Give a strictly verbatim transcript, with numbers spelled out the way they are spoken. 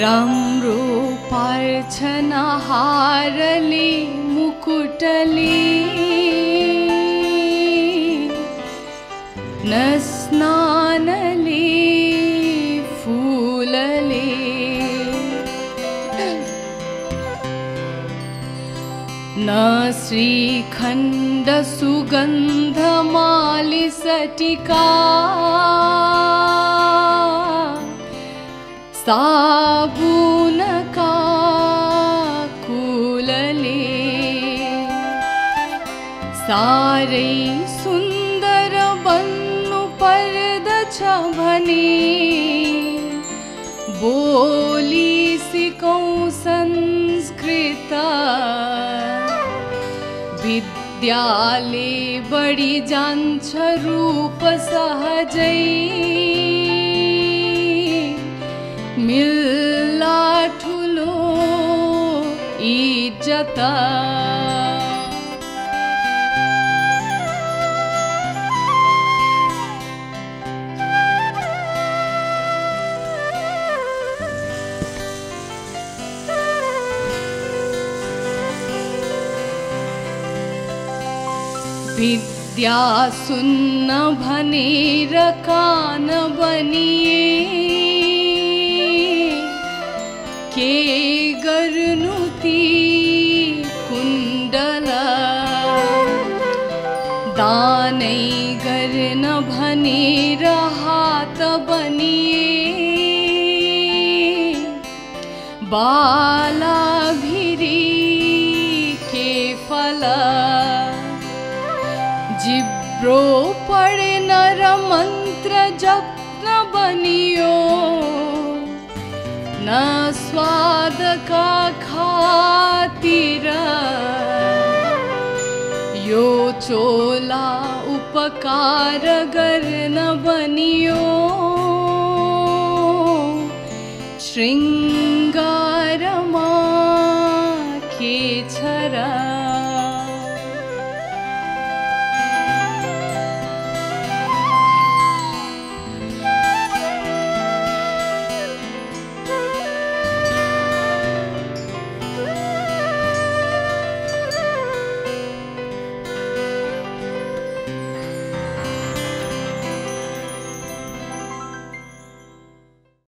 राम्रो पार्छना हारली मुकुटली नस्नानली फूलली न श्रीखंड सुगंध माली सटिका साबुन का कुलले सारे सुंदर बन्नु पर्द छबने बोली सिकौं संस्कृत विद्याले बड़ी जान्छ रूप सहजै मिल्ला ठुलो इज्जत विद्या सुन्न भनेर कान बनिए के गर्नुती कुण्डला दानै गर्न भनेर हात बनिए बाला भिरी के फल जिब्रो पढेन र मन्त्र जप्न बनियो न स्वाद का खातिर यो चोला उपकार गर्न बनियो श्रृंग